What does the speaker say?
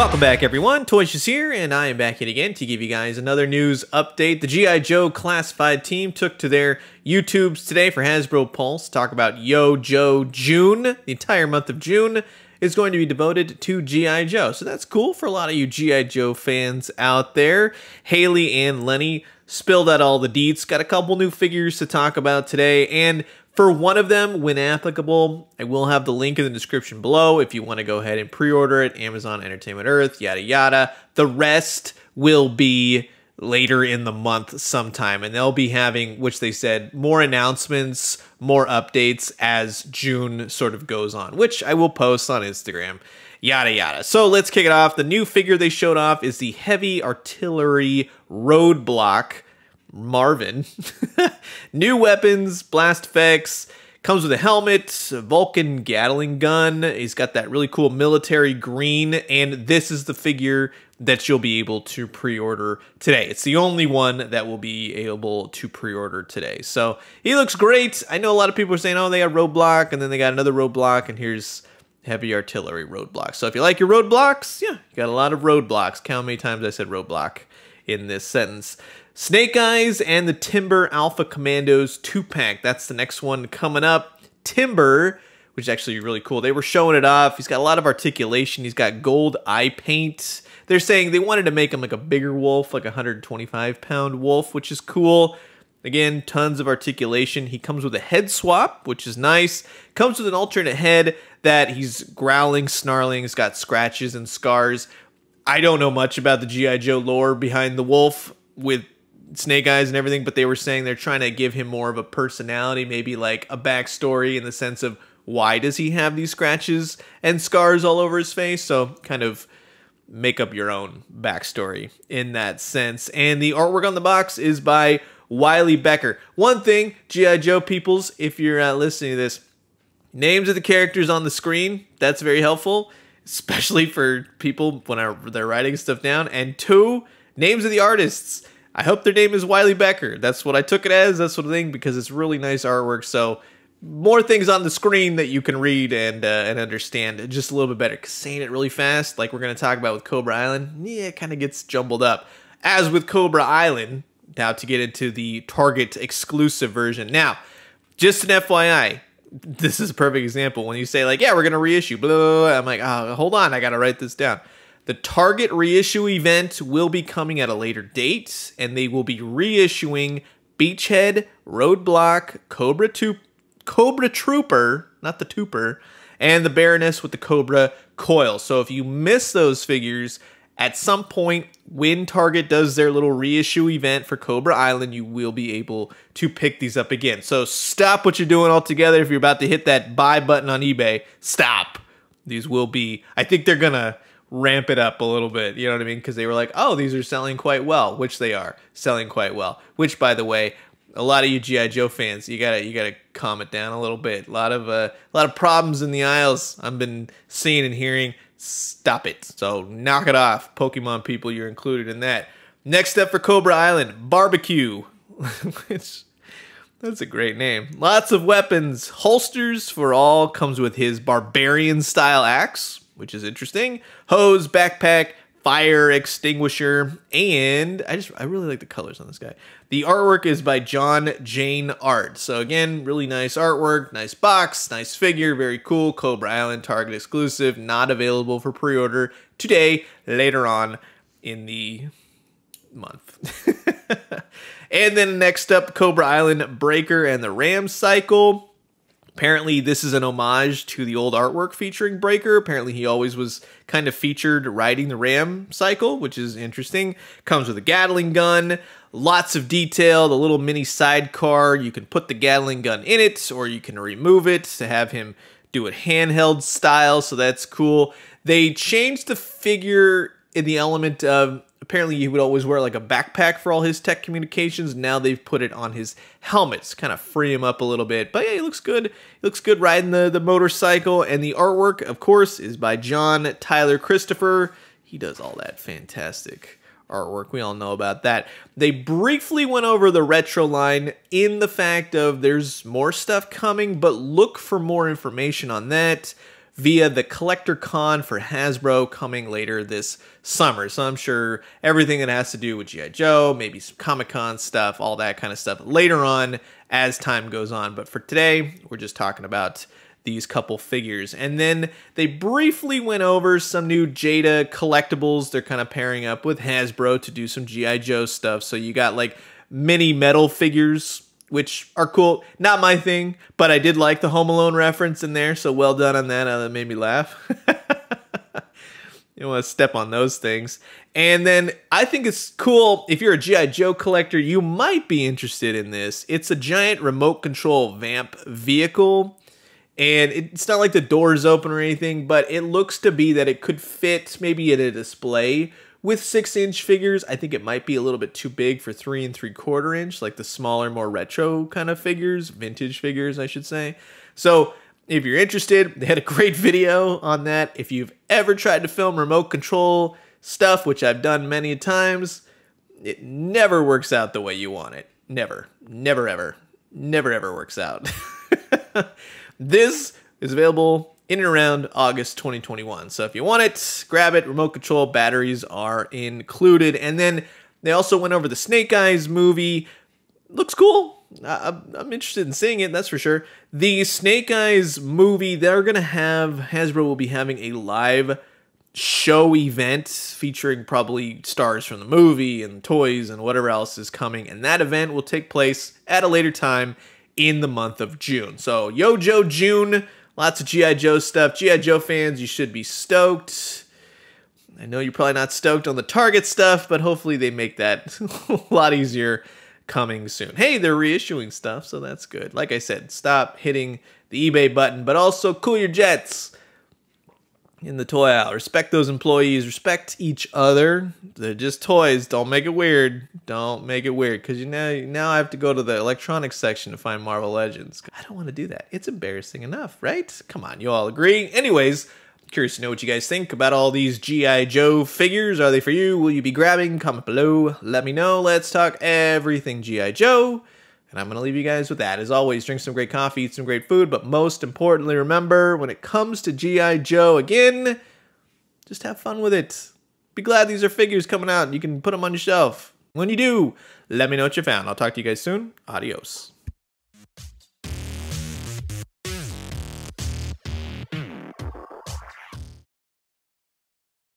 Welcome back, everyone. Toyshiz here, and I am back yet again to give you guys another news update. The G.I. Joe classified team took to their YouTubes today for Hasbro Pulse to talk about Yo-Joe June. The entire month of June is going to be devoted to G.I. Joe, so that's cool for a lot of you G.I. Joe fans out there. Haley and Lenny spilled out all the deets. Got a couple new figures to talk about today, and for one of them, when applicable, I will have the link in the description below if you want to go ahead and pre-order it, Amazon, Entertainment Earth, yada yada. The rest will be later in the month sometime, and they'll be having, which they said, more announcements, more updates as June sort of goes on, which I will post on Instagram, yada yada. So let's kick it off. The new figure they showed off is the Heavy Artillery Roadblock Marvin. New weapons, blast effects, comes with a helmet, a Vulcan Gatling gun. He's got that really cool military green, and this is the figure that you'll be able to pre-order today. It's the only one that will be able to pre-order today. So he looks great. I know a lot of people are saying, oh, they got Roadblock, and then they got another Roadblock, and here's Heavy Artillery Roadblock. So if you like your roadblocks, yeah, you got a lot of roadblocks. Count how many times I said roadblock in this sentence. Snake Eyes and the Timber Alpha Commandos 2-pack. That's the next one coming up. Timber, which is actually really cool. They were showing it off. He's got a lot of articulation. He's got gold eye paint. They're saying they wanted to make him like a bigger wolf, like a 125-pound wolf, which is cool. Again, tons of articulation. He comes with a head swap, which is nice. Comes with an alternate head that he's growling, snarling. He's got scratches and scars. I don't know much about the G.I. Joe lore behind the wolf with Snake Eyes and everything, but they were saying they're trying to give him more of a personality, maybe like a backstory in the sense of why does he have these scratches and scars all over his face? So kind of make up your own backstory in that sense. And the artwork on the box is by Wiley Becker. One thing, G.I. Joe peoples, if you're listening to this, names of the characters on the screen, that's very helpful, especially for people when they're writing stuff down. And two, names of the artists. I hope their name is Wiley Becker. That's what I took it as, that sort of thing, because it's really nice artwork. So more things on the screen that you can read and understand just a little bit better. Because saying it really fast, like we're going to talk about with Cobra Island, yeah, it kind of gets jumbled up. As with Cobra Island, now to get into the Target exclusive version. Now, just an FYI, this is a perfect example. When you say like, yeah, we're going to reissue, blah, blah, blah, I'm like, oh, hold on, I got to write this down. The Target reissue event will be coming at a later date, and they will be reissuing Beachhead, Roadblock, Cobra Trooper, not the Tooper, and the Baroness with the Cobra Coil. So if you miss those figures, at some point when Target does their little reissue event for Cobra Island, you will be able to pick these up again. So stop what you're doing altogether if you're about to hit that buy button on eBay. Stop. These will be, I think they're going to ramp it up a little bit, you know what I mean? Because they were like, oh, these are selling quite well, which they are selling quite well, which, by the way, a lot of you G.I. Joe fans, you gotta calm it down a little bit. A lot of problems in the aisles I've been seeing and hearing. Stop it. So knock it off, Pokemon people, you're included in that. Next up for Cobra Island, Barbecue. That's a great name. Lots of weapons, holsters for all, comes with his barbarian style axe, which is interesting. Hose, backpack, fire extinguisher, and I really like the colors on this guy. The artwork is by John Jane Art. So again, really nice artwork, nice box, nice figure, very cool. Cobra Island Target exclusive, not available for pre-order today, later on in the month. And then next up, Cobra Island Breaker and the Ram Cycle. Apparently, this is an homage to the old artwork featuring Breaker. Apparently, he always was kind of featured riding the Ram Cycle, which is interesting. Comes with a Gatling gun, lots of detail, the little mini sidecar. You can put the Gatling gun in it, or you can remove it to have him do it handheld style, so that's cool. They changed the figure in the element of, apparently he would always wear like a backpack for all his tech communications. Now they've put it on his helmets, kind of free him up a little bit. But yeah, he looks good. He looks good riding the motorcycle. And the artwork, of course, is by John Tyler Christopher. He does all that fantastic artwork. We all know about that. They briefly went over the retro line in the fact of there's more stuff coming, but look for more information on that. via the Collector Con for Hasbro coming later this summer. So I'm sure everything that has to do with G.I. Joe, maybe some Comic-Con stuff, all that kind of stuff later on as time goes on. But for today, we're just talking about these couple figures. And then they briefly went over some new Jada collectibles. They're kind of pairing up with Hasbro to do some G.I. Joe stuff. So you got like mini metal figures, which are cool. Not my thing, but I did like the Home Alone reference in there, so well done on that. That made me laugh. You don't want to step on those things. And then I think it's cool, if you're a G.I. Joe collector, you might be interested in this. It's a giant remote control vamp vehicle, and it's not like the door's open or anything, but it looks to be that it could fit maybe in a display with 6-inch figures. I think it might be a little bit too big for 3 3/4 inch, like the smaller, more retro kind of figures, vintage figures, I should say. So if you're interested, they had a great video on that. If you've ever tried to film remote control stuff, which I've done many times, it never works out the way you want it. Never, never, ever, never, ever works out. This is available in and around August 2021. So if you want it, grab it. Remote control batteries are included. And then they also went over the Snake Eyes movie. Looks cool. I'm interested in seeing it, that's for sure. The Snake Eyes movie, they're going to have, Hasbro will be having a live show event featuring probably stars from the movie and toys and whatever else is coming. And that event will take place at a later time in the month of June. So Yo-Joe June, lots of G.I. Joe stuff. G.I. Joe fans, you should be stoked. I know you're probably not stoked on the Target stuff, but hopefully they make that a lot easier coming soon. Hey, they're reissuing stuff, so that's good. Like I said, stop hitting the eBay button, but also cool your jets in the toy aisle. Respect those employees. Respect each other. They're just toys. Don't make it weird. Don't make it weird, because now I have to go to the electronics section to find Marvel Legends. I don't want to do that. It's embarrassing enough, right? Come on, you all agree. Anyways, curious to know what you guys think about all these G.I. Joe figures. Are they for you? Will you be grabbing? Comment below. Let me know. Let's talk everything G.I. Joe. And I'm going to leave you guys with that. As always, drink some great coffee, eat some great food, but most importantly, remember, when it comes to G.I. Joe, again, just have fun with it. Be glad these are figures coming out and you can put them on your shelf. When you do, let me know what you found. I'll talk to you guys soon. Adios.